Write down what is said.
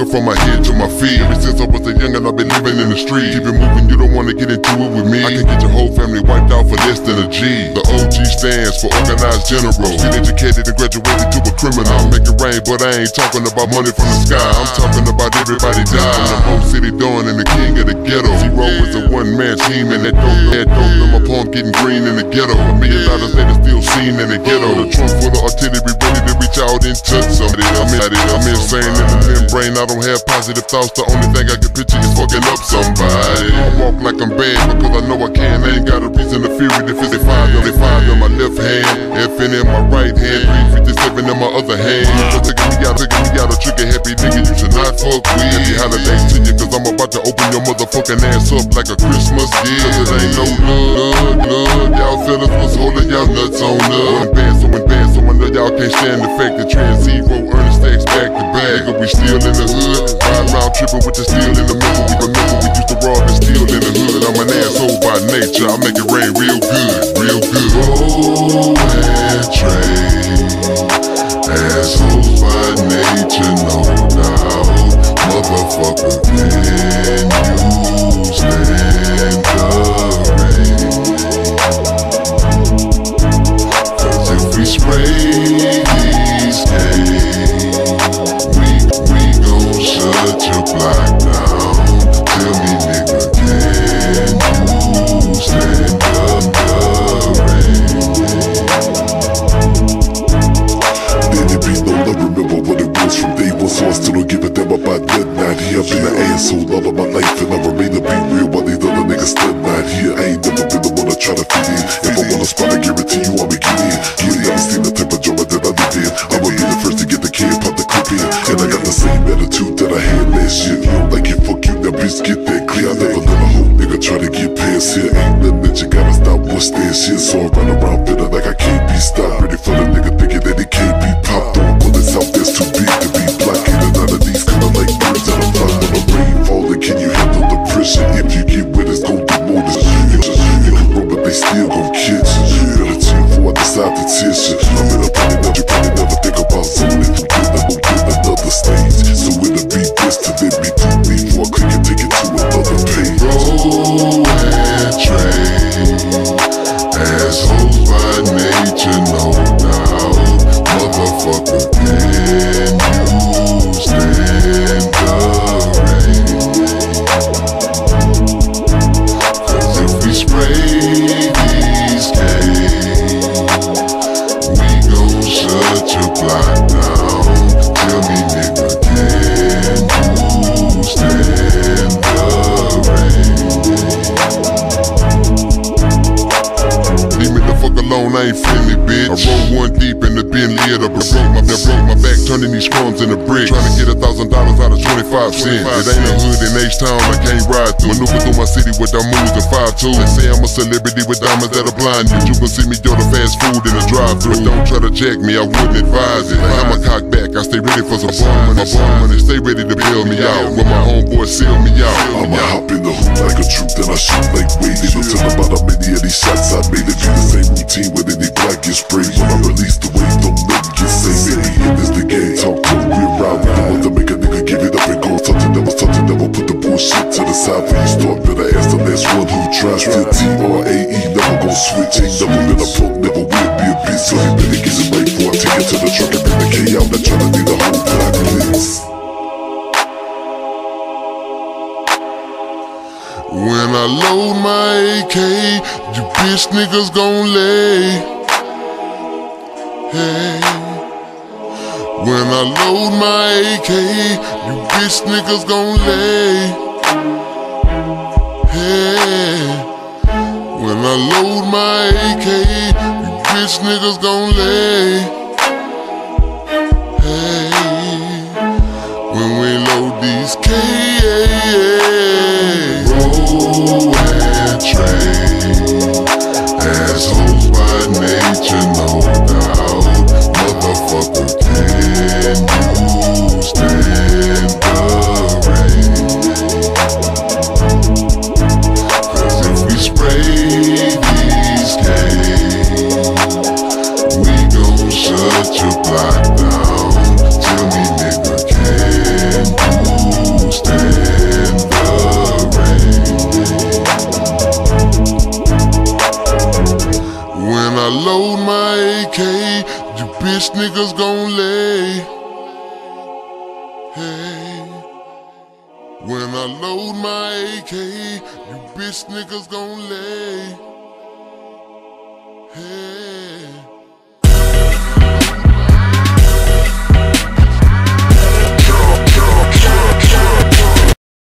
sugar from my head to my feet. Ever since I was a youngin', I've been living in the street. Keep it moving, you don't wanna get into it with me. I can get your whole family wiped out for less than a G. The OG stands for organized general. Still educated and graduated to a criminal. I make it rain, but I ain't talking about money from the sky. I'm talking about everybody dying. From the whole city doing and the king of the ghetto. Zero is a one-man team, and that dope number pump getting green in the ghetto. $1 million later, still seen in the ghetto. The trunk full of artillery ready to reach out and touch somebody. I'm insane in the membrane. I don't have positive thoughts. The only thing I can picture is fucking up somebody. I walk like I'm bad because I know I can. I ain't got a reason to fear it. If it's they find on my left hand, FN in my right hand, 357 in my other hand. Taking me out, a trigger happy nigga. You should not fuck with. Happy holidays to you, cause I'm about to open your motherfucking ass up like a Christmas deal. Cause it ain't no love. Y'all fellas was holding y'all nuts on love. So I know y'all can't stand the fact that Trans-Zero earning stacks back to back. Nigga, we still in the hood. Ride round tripping with the steel in the middle. We remember we used to rob and steal in the hood. I'm an asshole by nature. I make it rain real good, real good. Oh, man, Trey. Assholes by nature, no doubt. Motherfucker, can you stand the rain? We spray these days, we gon' shut your block down. Tell me nigga, can you stand up the rain? Many people don't remember what it was from day one, so I still don't give a damn about midnight. Here I've been an asshole all of my life, and I remain to be real while these other niggas still not here. I ain't never been the one to try to fit in. If I want a spot, I guarantee you I'll be getting in. Get that clear, I never let a whole nigga try to get past here. Ain't nothing that you gotta stop, what's that shit? So I run around feeling like I can't be stopped. Ready for the nigga thinking that it can't be popped. Throwing bullets out that's too big to be blocked. In and out of these kinda like birds out of flock. When the rain falling, can you handle the pressure? If you get with us, gon' do more than you can run, but they still gon' catch you. Better chill before I decide to test you. I'm in a party that you probably never think about zoning. You get that, we'll get another stage. So it'll be best to let me do me before I click it. Roll and train, assholes by nature, no doubt. Motherfucker, can you stand the rain? Cause if we spray these games, we gon' shut your block down. Tell me nigga, can you stand the rain? Alone, I ain't friendly, bitch. I roll one deep in the Bentley of the broke. That broke my back, turning these crumbs into bricks. Trying to get $1,000 out of 25 cents. It ain't a hood in H-Town, I can't ride through. Maneuver through my city without moves and 5-2. They say I'm a celebrity with diamonds that'll blind you. You can see me go to fast food in a drive-thru. But don't try to jack me, I wouldn't advise it. I'm a cock back, I stay ready for some bomb money. Stay ready to bail me out. When my homeboy seal me out, I'ma hop in the hoop like a troop, then I shoot like waiting. Don't tell about how many of these shots I made. It be the same routine whether they black get sprayed. When I release the wave, don't let it get saved. This the game, talk to me around. The one that make a nigga give it up and go. Something never put the bullshit to the side. When you start, better ask the last one who tries. The T-R-A-E, never gon' switch. Ain't never been a punk, never will be a bitch. So he better get it right before I take it to the truck and bring the K out. Not tryna need a whole block of this. When I load my AK, you bitch niggas gon' lay. Hey. When I load my AK, you bitch niggas gon' lay. Hey. When I load my AK, you bitch niggas gon' lay. Hey. When we load these K. Roll and train, assholes by nature, no doubt. Motherfucker, can you stand the rain? Cause if we spray these games, we gon' shut your block down. Tell me nigga, can you niggas gon' lay. Hey, when I load my AK, you bitch niggas gon' lay.